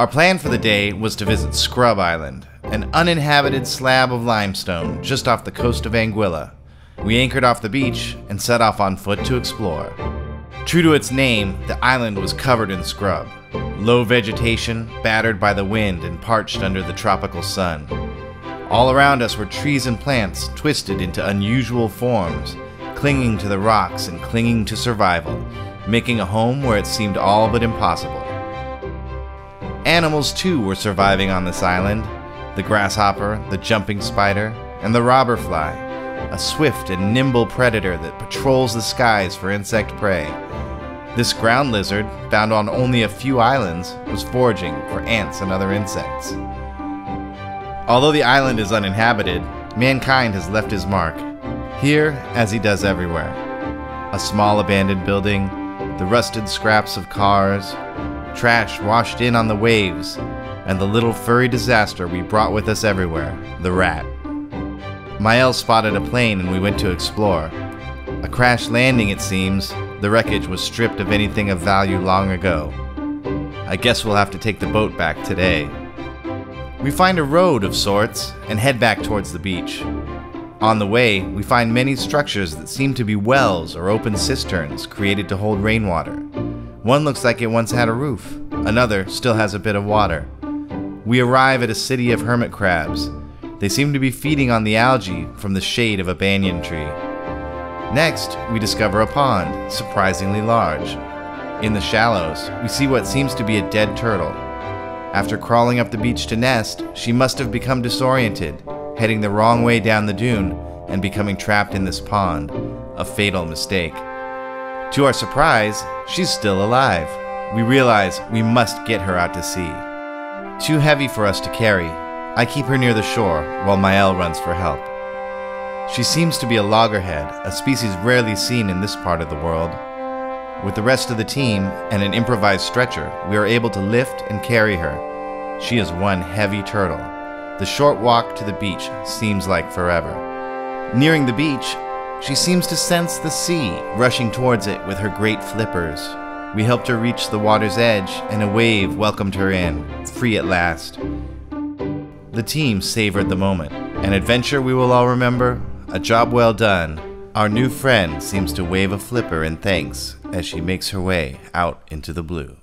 Our plan for the day was to visit Scrub Island, an uninhabited slab of limestone just off the coast of Anguilla. We anchored off the beach and set off on foot to explore. True to its name, the island was covered in scrub. Low vegetation, battered by the wind and parched under the tropical sun. All around us were trees and plants twisted into unusual forms, clinging to the rocks and clinging to survival, making a home where it seemed all but impossible. Animals too were surviving on this island. The grasshopper, the jumping spider, and the robber fly, a swift and nimble predator that patrols the skies for insect prey. This ground lizard, found on only a few islands, was foraging for ants and other insects. Although the island is uninhabited, mankind has left his mark, here as he does everywhere. A small abandoned building, the rusted scraps of cars, trash washed in on the waves, and the little furry disaster we brought with us everywhere, the rat. Mael spotted a plane and we went to explore. A crash landing, it seems. The wreckage was stripped of anything of value long ago. I guess we'll have to take the boat back today. We find a road of sorts and head back towards the beach. On the way, we find many structures that seem to be wells or open cisterns created to hold rainwater. One looks like it once had a roof, another still has a bit of water. We arrive at a city of hermit crabs. They seem to be feeding on the algae from the shade of a banyan tree. Next, we discover a pond, surprisingly large. In the shallows, we see what seems to be a dead turtle. After crawling up the beach to nest, she must have become disoriented, heading the wrong way down the dune and becoming trapped in this pond, a fatal mistake. To our surprise, she's still alive. We realize we must get her out to sea. Too heavy for us to carry, I keep her near the shore while Mael runs for help. She seems to be a loggerhead, a species rarely seen in this part of the world. With the rest of the team and an improvised stretcher, we are able to lift and carry her. She is one heavy turtle. The short walk to the beach seems like forever. Nearing the beach, she seems to sense the sea, rushing towards it with her great flippers. We helped her reach the water's edge, and a wave welcomed her in, free at last. The team savored the moment. An adventure we will all remember. A job well done. Our new friend seems to wave a flipper in thanks as she makes her way out into the blue.